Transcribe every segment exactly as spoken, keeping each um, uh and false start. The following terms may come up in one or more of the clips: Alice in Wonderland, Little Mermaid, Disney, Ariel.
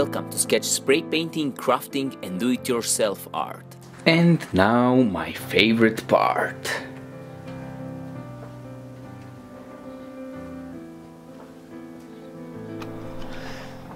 Welcome to sketch spray painting, crafting and do-it-yourself art. And now my favorite part.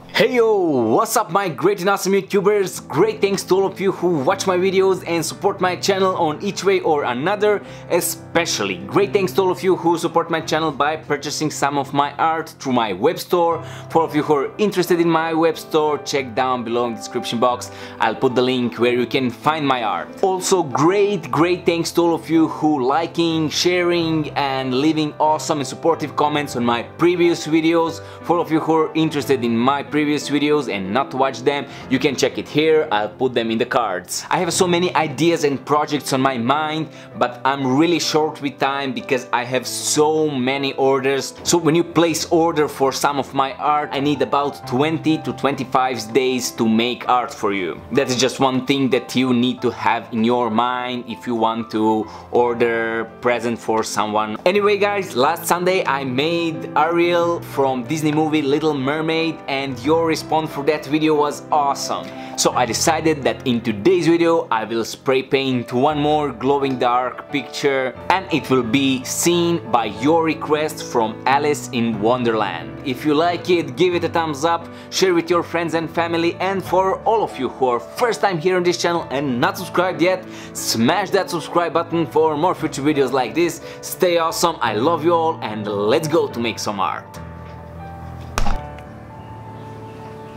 Hey yo, what's up my great and awesome YouTubers? Great thanks to all of you who watch my videos and support my channel on each way or another. Especially great thanks to all of you who support my channel by purchasing some of my art through my web store. For all of you who are interested in my web store, check down below in the description box. I'll put the link where you can find my art. Also great great thanks to all of you who liking, sharing and leaving awesome and supportive comments on my previous videos. For all of you who are interested in my previous videos and not watch them, you can check it here. I'll put them in the cards. I have so many ideas and projects on my mind, but I'm really short with time because I have so many orders. So when you place order for some of my art, I need about twenty to twenty-five days to make art for you. That's just one thing that you need to have in your mind if you want to order present for someone. Anyway guys, last Sunday I made Ariel from Disney movie Little Mermaid, and your Your response for that video was awesome. So I decided that in today's video I will spray paint one more glowing dark picture, and it will be seen by your request from Alice in Wonderland. If you like it, give it a thumbs up, share with your friends and family, and for all of you who are first time here on this channel and not subscribed yet, smash that subscribe button for more future videos like this. Stay awesome, I love you all, and let's go to make some art.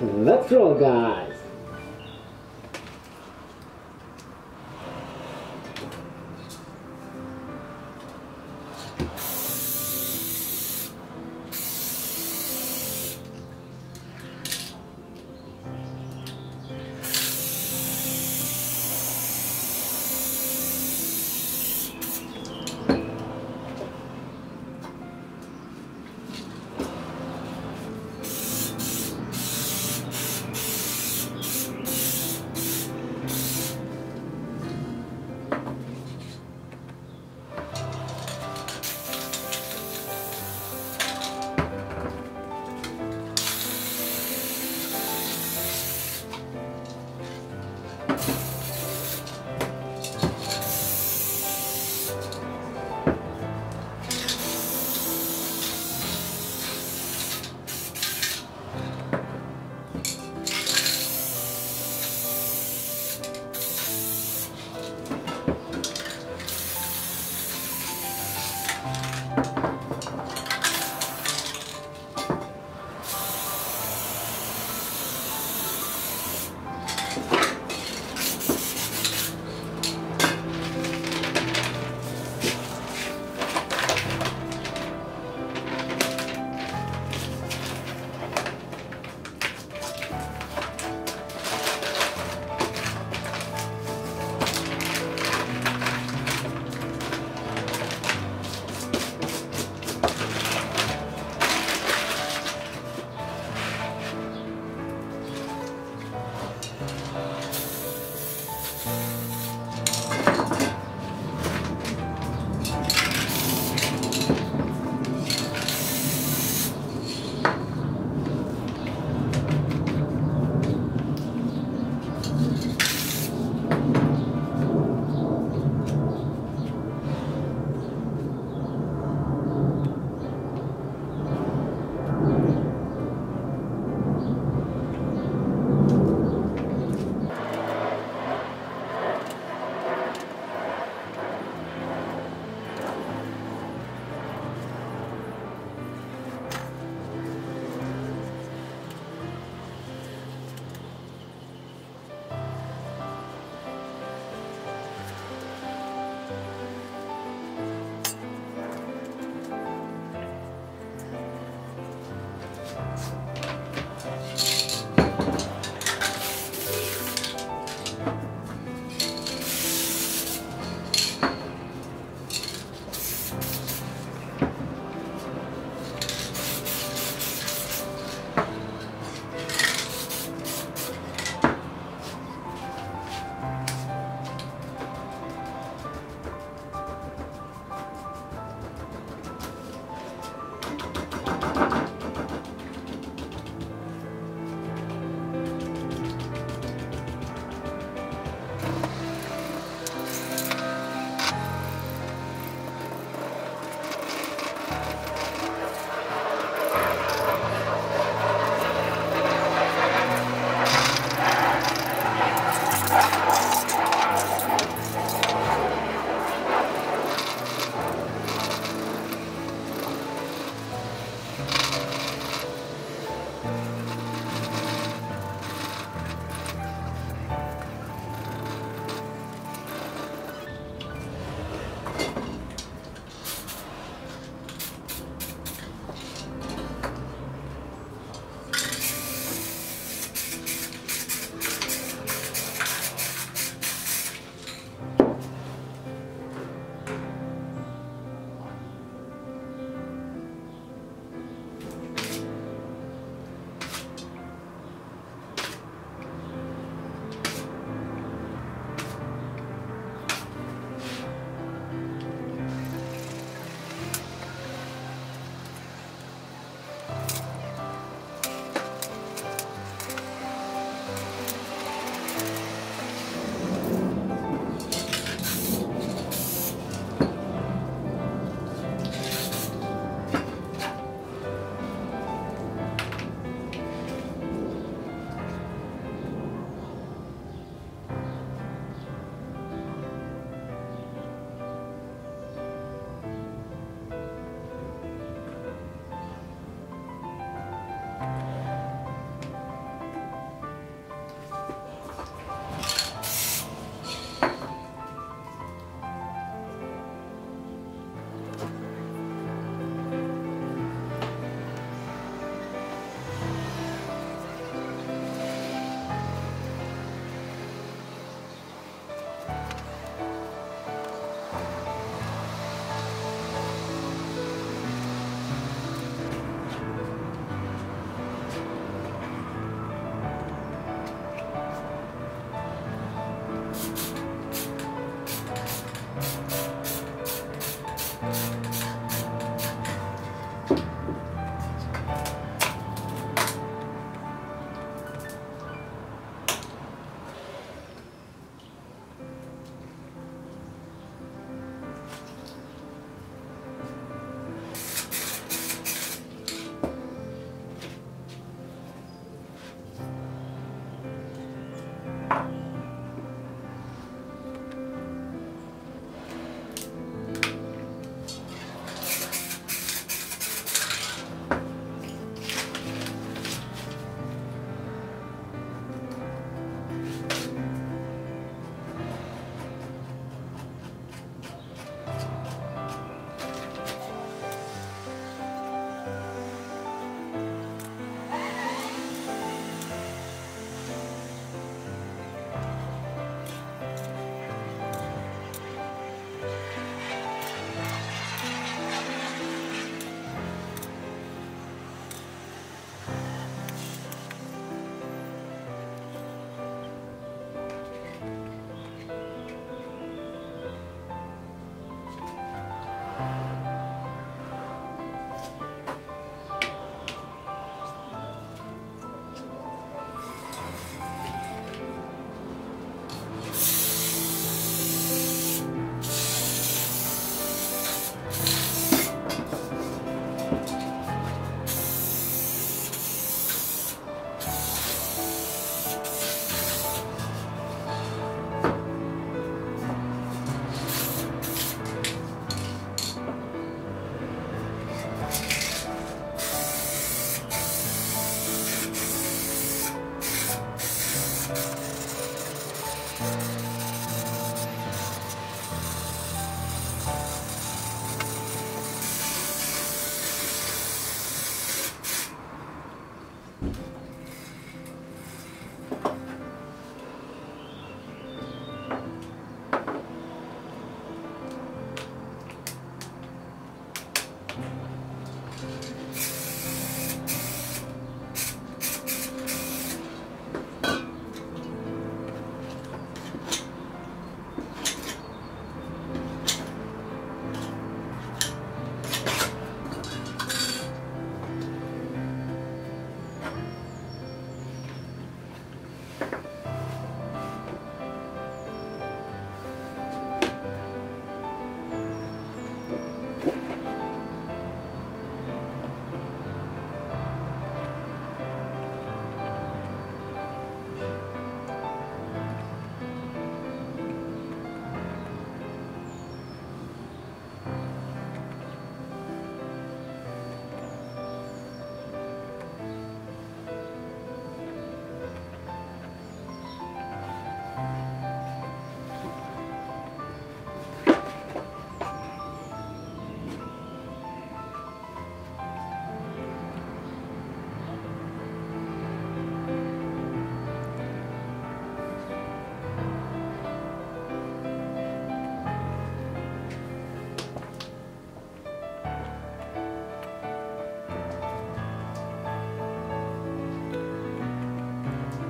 Let's roll, guys!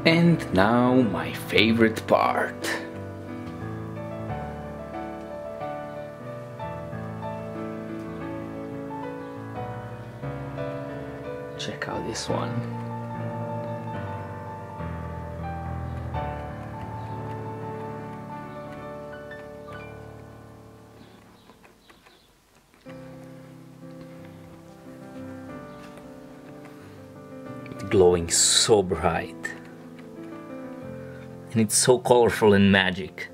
And now my favorite part. Check out this one. Glowing so bright, and it's so colorful and magic.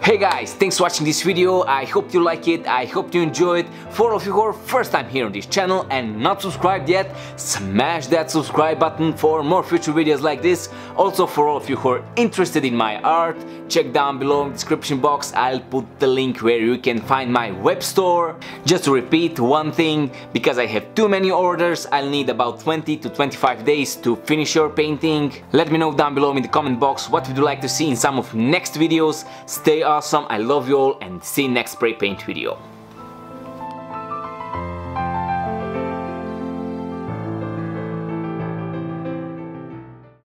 Hey guys, thanks for watching this video. I hope you like it, I hope you enjoy it. For all of you who are first time here on this channel and not subscribed yet, smash that subscribe button for more future videos like this. Also, for all of you who are interested in my art, check down below in the description box, I'll put the link where you can find my web store. Just to repeat one thing, because I have too many orders, I'll need about twenty to twenty-five days to finish your painting. Let me know down below in the comment box what would you like to see in some of next videos. Stay awesome. I love you all and see you next spray paint video.